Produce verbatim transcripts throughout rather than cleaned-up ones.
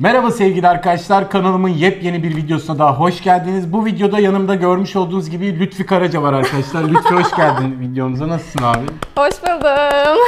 Merhaba sevgili arkadaşlar, kanalımın yepyeni bir videosuna daha hoş geldiniz. Bu videoda yanımda görmüş olduğunuz gibi Lütfi Karaca var arkadaşlar. Lütfi hoş geldin videomuza, nasılsın abi? Hoş buldum.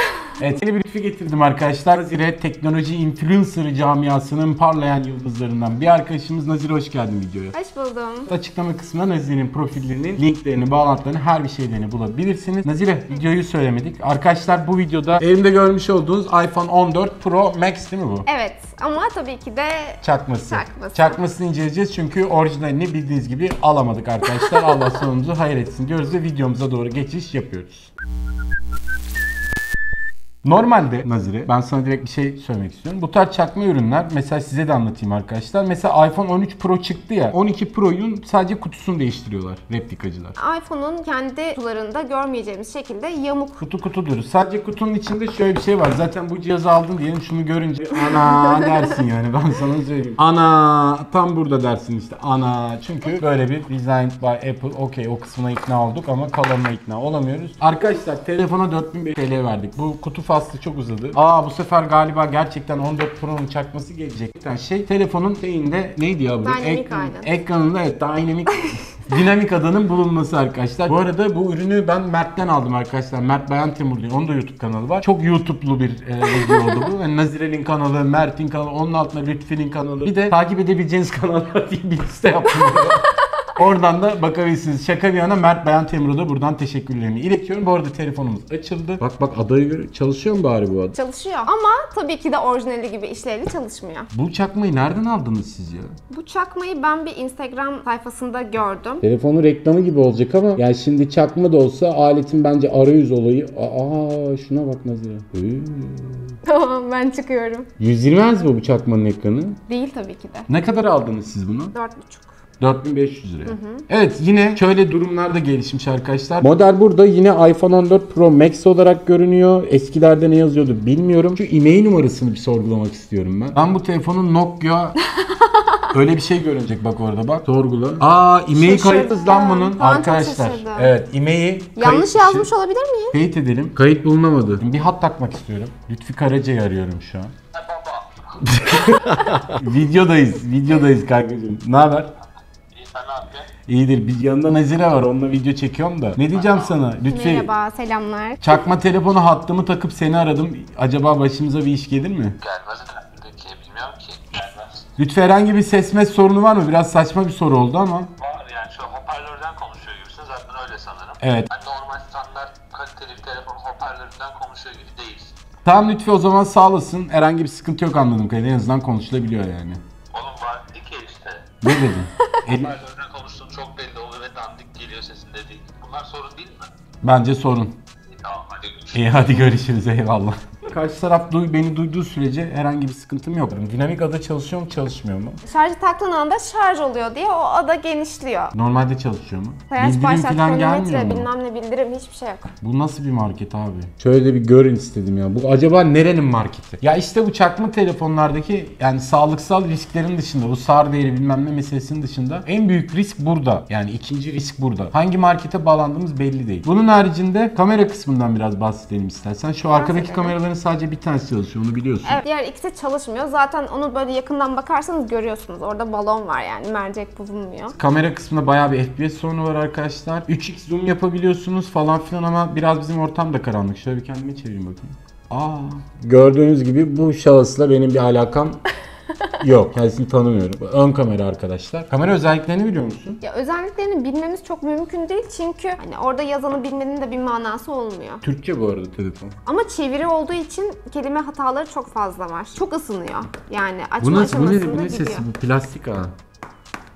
Evet, yeni bir Lütfi getirdim arkadaşlar. Nazire teknoloji influencer camiasının parlayan yıldızlarından bir arkadaşımız. Nazire hoş geldin videoya. Hoş buldum. Açıklama kısmına Nazire'nin profillerinin linklerini, bağlantılarını, her bir şeylerini bulabilirsiniz. Nazire, videoyu söylemedik. Arkadaşlar bu videoda elimde görmüş olduğunuz iPhone on dört Pro Max değil mi bu? Evet. Ama tabii ki de çakması. Çakması. Çakmasını inceleyeceğiz çünkü orijinalini bildiğiniz gibi alamadık arkadaşlar. Allah sonumuzu hayır etsin diyoruz ve videomuza doğru geçiş yapıyoruz. Normalde Nazire, ben sana direkt bir şey söylemek istiyorum. Bu tarz çakma ürünler, mesela size de anlatayım arkadaşlar. Mesela iPhone on üç Pro çıktı ya, on iki Pro'yun sadece kutusunu değiştiriyorlar replikacılar. iPhone'un kendi kutularında görmeyeceğimiz şekilde yamuk. Kutu kutu diyoruz. Sadece kutunun içinde şöyle bir şey var. Zaten bu cihazı aldın diyelim, şunu görünce ana dersin yani, ben sana söyleyeyim. Ana tam burada dersin işte, ana. Çünkü böyle bir Designed by Apple, okey, o kısmına ikna olduk ama kalanına ikna olamıyoruz. Arkadaşlar telefona dört bin beş yüz TL verdik. Bu kutu aslı çok uzadı. Aa, bu sefer galiba gerçekten on dört Pro'nun çakması gelecek. Yani şey, telefonun şeyinde neydi ya bu? Ek ekranında evet, dynamic dinamik adanın bulunması arkadaşlar. Bu arada bu ürünü ben Mert'ten aldım arkadaşlar. Mert Bayantemur diyor. Onun da YouTube kanalı var. Çok YouTube'lu bir video oldu bu. Yani Nazire'nin kanalı, Mert'in kanalı, onun altında Lütfi'nin kanalı. Bir de takip edebileceğiniz kanallar diye bir liste yaptım. Oradan da bakabilirsiniz. Şaka bir yana, Mert Bayantemur'a da buradan teşekkürlerimi iletiyorum. Bu arada telefonumuz açıldı. Bak bak, adayı görüyor. Çalışıyor mu bari bu adam? Çalışıyor ama tabii ki de orijinali gibi işlevli çalışmıyor. Bu çakmayı nereden aldınız siz ya? Bu çakmayı ben bir Instagram sayfasında gördüm. Telefonun reklamı gibi olacak ama yani şimdi çakma da olsa aletin bence arayüz olayı. Aa, şuna bak Nazire. Tamam, ben çıkıyorum. yüz yirmi hertz mi bu çakmanın ekranı? Değil tabii ki de. Ne kadar aldınız siz bunu? dört buçuk. dört bin beş yüz liraya. Hı hı. Evet, yine şöyle durumlarda gelişmiş arkadaşlar. Model burada yine iPhone on dört Pro Max olarak görünüyor. Eskilerde ne yazıyordu bilmiyorum. Şu I M E I numarasını bir sorgulamak istiyorum ben. Ben bu telefonun Nokia... Öyle bir şey görünecek bak orada bak. Sorgula. Aa, I M E I kayıtsız lan bunun arkadaşlar. Evet, I M E I yanlış yazmış olabilir miyim? Kayıt edelim. Kayıt bulunamadı. Şimdi bir hat takmak istiyorum. Lütfi Karaca'yı arıyorum şu an. Videodayız. Videodayız kankacığım. Ne haber? İyidir. Bir yanında Nazire var. Onunla video çekiyorum da. Ne diyeceğim sana? Lütfen. Merhaba, selamlar. Çakma telefonu hattımı takıp seni aradım. Acaba başımıza bir iş gelir mi? Gelmez herhalde ki. Bilmiyorum ki. Gelmez. Lütfen, herhangi bir ses mes sorunu var mı? Biraz saçma bir soru oldu ama. Var yani, şu hoparlörden konuşuyor gibisin. Zaten öyle sanırım. Evet. Ben normal standart kaliteli bir telefon hoparlörden konuşuyor gibi değilsin. Tamam Lütfen, o zaman sağ olasın. Herhangi bir sıkıntı yok anladım. En azından konuşulabiliyor yani. Oğlum var ki işte. Ne dedin? Hoparlörden konuştuğun çok belli oluyor ve dandik geliyor sesinde değil. Bunlar sorun değil mi? Bence sorun. Tamam, hadi görüşürüz. İyi, hadi görüşürüz, eyvallah. Karşı taraf duy, beni duyduğu sürece herhangi bir sıkıntım yok. Dinamik ada çalışıyor mu, çalışmıyor mu? Şarjı taktığın anda şarj oluyor diye o ada genişliyor. Normalde çalışıyor mu? Hayat bildirim falan gelmiyor mu? Bilmem ne bildirim, hiçbir şey yok. Bu nasıl bir market abi? Şöyle de bir görün istedim ya. Bu acaba nerenin marketi? Ya işte bu çakma telefonlardaki yani sağlıksal risklerin dışında, bu S A R değeri bilmem ne meselesinin dışında en büyük risk burada. Yani ikinci risk burada. Hangi markete bağlandığımız belli değil. Bunun haricinde kamera kısmından biraz bahsedelim istersen. Şu arkadaki kameraların sadece bir tanesi çalışıyor, onu biliyorsun. Evet, diğer ikisi çalışmıyor. Zaten onu böyle yakından bakarsanız görüyorsunuz. Orada balon var yani, mercek bulunmuyor. Kamera kısmında bayağı bir F P S sorunu var arkadaşlar. üç x zoom yapabiliyorsunuz falan filan ama biraz bizim ortam da karanlık. Şöyle bir kendime çevireyim bakayım. Aa, gördüğünüz gibi bu şahısla benim bir alakam yok. Kendisini tanımıyorum. Ön kamera arkadaşlar. Kamera özelliklerini biliyor musun? Ya özelliklerini bilmemiz çok mümkün değil çünkü hani orada yazanı bilmenin de bir manası olmuyor. Türkçe bu arada telefon. Ama çeviri olduğu için kelime hataları çok fazla var. Çok ısınıyor. Yani açma bu nasıl, aşamasında bu ne, bu ne gidiyor. Sesi, bu plastik ha.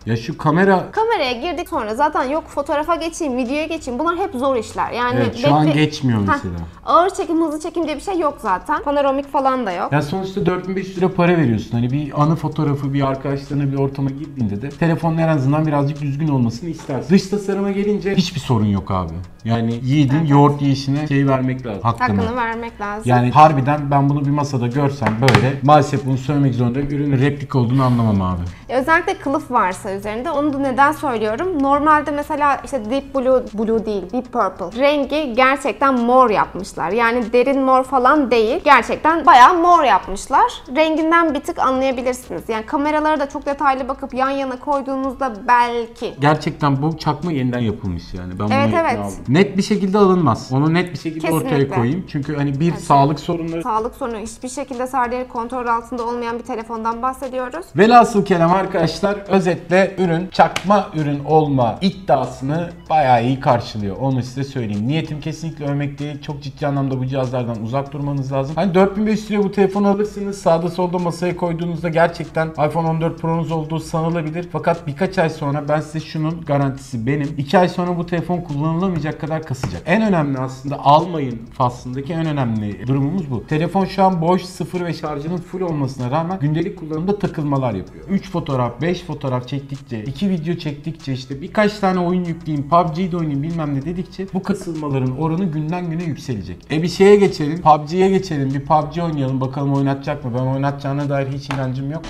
Ya şu kamera... Kameraya girdik sonra zaten yok fotoğrafa geçeyim, videoya geçeyim, bunlar hep zor işler. Yani evet, şu an geçmiyor mesela. Heh, ağır çekim, hızlı çekim diye bir şey yok zaten. Panoramik falan da yok. Ya sonuçta dört bin beş yüz lira para veriyorsun. Hani bir anı fotoğrafı, bir arkadaşlarına bir ortama girdiğinde de telefonun en azından birazcık düzgün olmasını istersin. Dış tasarıma gelince hiçbir sorun yok abi. Yani yiğidin evet, yoğurt yiyişine şey vermek lazım. Hakkını. Hakkını vermek lazım. Yani harbiden ben bunu bir masada görsem böyle, maalesef bunu söylemek zorunda, ürünün replika olduğunu anlamam abi. Ya özellikle kılıf varsa masa üzerinde. Onu da neden söylüyorum? Normalde mesela işte Deep Blue, Blue değil, Deep Purple rengi gerçekten mor yapmışlar. Yani derin mor falan değil. Gerçekten bayağı mor yapmışlar. Renginden bir tık anlayabilirsiniz. Yani kameralara da çok detaylı bakıp yan yana koyduğunuzda belki. Gerçekten bu çakma yeniden yapılmış yani. Ben evet evet. Net bir şekilde alınmaz. Onu net bir şekilde kesinlikle ortaya koyayım. Çünkü hani bir evet, sağlık sorunları. Sağlık sorunu hiçbir şekilde sadece kontrol altında olmayan bir telefondan bahsediyoruz. Velhasıl kelam arkadaşlar, özetle ürün çakma ürün olma iddiasını bayağı iyi karşılıyor. Onu size söyleyeyim. Niyetim kesinlikle övmek değil. Çok ciddi anlamda bu cihazlardan uzak durmanız lazım. Hani dört bin beş yüz liraya bu telefonu alırsınız. Sağda solda masaya koyduğunuzda gerçekten iPhone on dört Pro'nuz olduğu sanılabilir. Fakat birkaç ay sonra ben size şunun garantisi benim. iki ay sonra bu telefon kullanılamayacak kadar kasacak. En önemli aslında almayın faslındaki en önemli durumumuz bu. Telefon şu an boş, sıfır ve şarjının full olmasına rağmen gündelik kullanımda takılmalar yapıyor. üç fotoğraf, beş fotoğraf çektikçe, iki video çektikçe, işte birkaç tane oyun yükleyeyim, P U B G'de oynayayım bilmem ne dedikçe bu kasılmaların oranı günden güne yükselecek. E bir şeye geçelim, P U B G'ye geçelim, bir P U B G oynayalım bakalım oynatacak mı? Ben oynatacağına dair hiç inancım yok.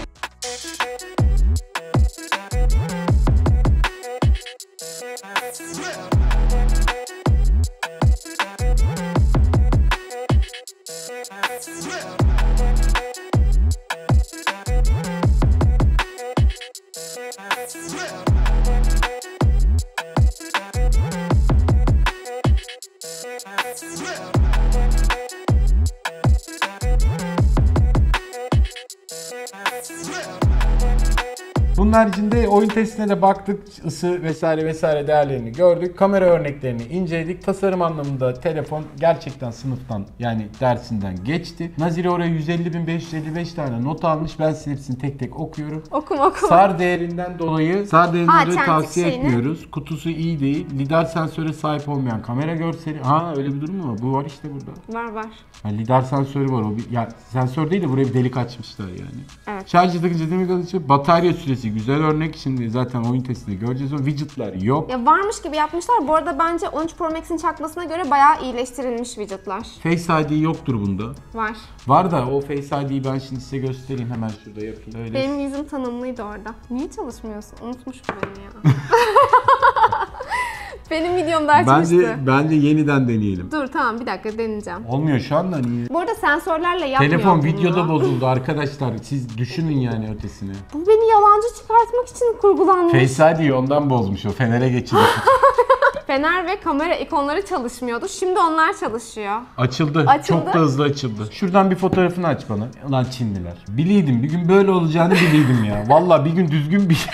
Bunun haricinde oyun testine de baktık, ısı vesaire vesaire değerlerini gördük, kamera örneklerini inceledik. Tasarım anlamında telefon gerçekten sınıftan yani dersinden geçti. Nazire oraya yüz elli bin beş yüz elli beş tane not almış. Ben size hepsini tek tek okuyorum. Okuma okuma. S A R değerinden dolayı S A R değerinden dolayı tavsiye şeyini etmiyoruz. Kutusu iyi değil. Lidar sensöre sahip olmayan kamera görseli. Ha öyle bir durum mu var? Bu var işte burada. Var var. Yani lidar sensörü var. O bir, yani sensör değil de buraya bir delik açmışlar yani. Evet. Şarjı takınca dinamik alışı. Batarya süresi güzel örnek. Şimdi zaten oyun testinde göreceğiz. O widget'lar yok. Ya varmış gibi yapmışlar. Bu arada bence on üç Pro Max'in çakmasına göre bayağı iyileştirilmiş widget'lar. Face I D yoktur bunda. Var. Var da o Face I D'yi ben şimdi size göstereyim. Hemen şurada yapayım. Öyle. Benim yüzüm tanımlıydı orada. Niye çalışmıyorsun? Unutmuş beni ya. Benim videomda açmıştı. Bence, bence yeniden deneyelim. Dur tamam bir dakika deneyeceğim. Olmuyor şu anda niye? Bu arada sensörlerle yapmıyor. Telefon videoda bozuldu arkadaşlar. Siz düşünün yani ötesini. Bu beni yalancı çıkartmak için kurgulanmış. Face I D ondan bozmuş o. Fener'e geçirmiş. Fener ve kamera ikonları çalışmıyordu. Şimdi onlar çalışıyor. Açıldı. Açıldı. Çok da hızlı açıldı. Şuradan bir fotoğrafını aç bana. Lan Çinliler. Biliydim. Bir gün böyle olacağını biliydim ya. Vallahi bir gün düzgün bir şey.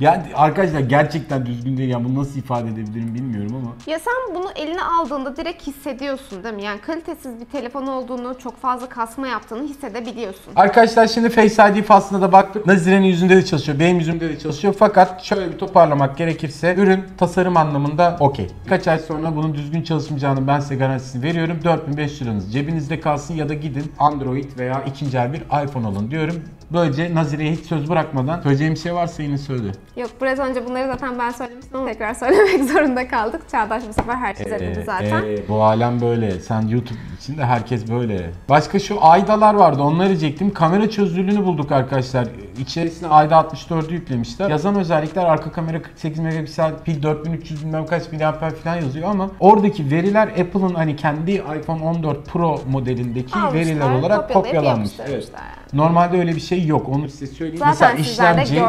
Ya arkadaşlar gerçekten düzgün değil ya, bunu nasıl ifade edebilirim bilmiyorum ama. Ya sen bunu eline aldığında direkt hissediyorsun değil mi? Yani kalitesiz bir telefon olduğunu, çok fazla kasma yaptığını hissedebiliyorsun. Arkadaşlar şimdi Face I D faslına da baktık. Nazire'nin yüzünde de çalışıyor, benim yüzümde de çalışıyor. Fakat şöyle bir toparlamak gerekirse ürün tasarım anlamında okey. Birkaç ay sonra bunun düzgün çalışmayacağını ben size garantisini veriyorum. dört bin beş yüz liranız cebinizde kalsın ya da gidin Android veya ikinci el bir iPhone alın diyorum. Böylece Nazire'ye hiç söz bırakmadan söyleyeceğim bir şey varsa yine söyle. Yok biraz önce bunları zaten ben söylemiştim ama tekrar söylemek zorunda kaldık. Çağdaş bu sefer herkes ee, dedi zaten. E, bu alem böyle. Sen YouTube içinde herkes böyle. Başka şu aydalar vardı onları diyecektim. Kamera çözünürlüğünü bulduk arkadaşlar. İçerisine ayda altmış dördü yüklemişler. Yazan özellikler arka kamera kırk sekiz megapiksel pil dört bin üç yüz bilmem kaç miliamper falan yazıyor ama oradaki veriler Apple'ın hani kendi iPhone on dört Pro modelindeki almışlar, veriler olarak kopyalanmış. Evet. Yani. Normalde öyle bir şey yok. Onu size söyleyeyim. Zaten mesela işlemci,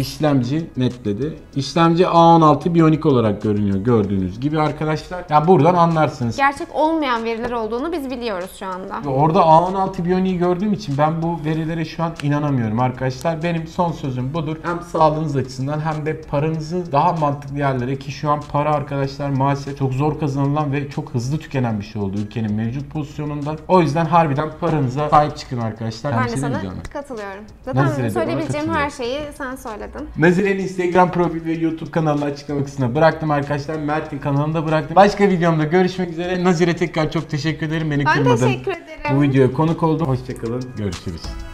işlemci netledi. İşlemci A on altı Bionic olarak görünüyor gördüğünüz gibi arkadaşlar. Ya buradan anlarsınız. Gerçek olmayan veriler olduğunu biz biliyoruz şu anda. Orada A on altı Bionic'i gördüğüm için ben bu verilere şu an inanamıyorum arkadaşlar. Benim son sözüm budur. Hem sağlığınız açısından hem de paranızı daha mantıklı yerlere, ki şu an para arkadaşlar maalesef çok zor kazanılan ve çok hızlı tükenen bir şey oldu ülkenin mevcut pozisyonunda. O yüzden harbiden paranıza sahip çıkın arkadaşlar. Ben de sana katılıyorum. Zaten söyleyebileceğim her şeyi sen söyledin. Nazire'nin Instagram profil ve YouTube kanalını açıklama kısmına bıraktım arkadaşlar. Mert'in kanalında bıraktım. Başka videomda görüşmek üzere. Nazire tekrar çok teşekkür ederim. Beni ben kırmadın. Ben teşekkür ederim. Bu videoya konuk oldum. Hoşçakalın. Görüşürüz.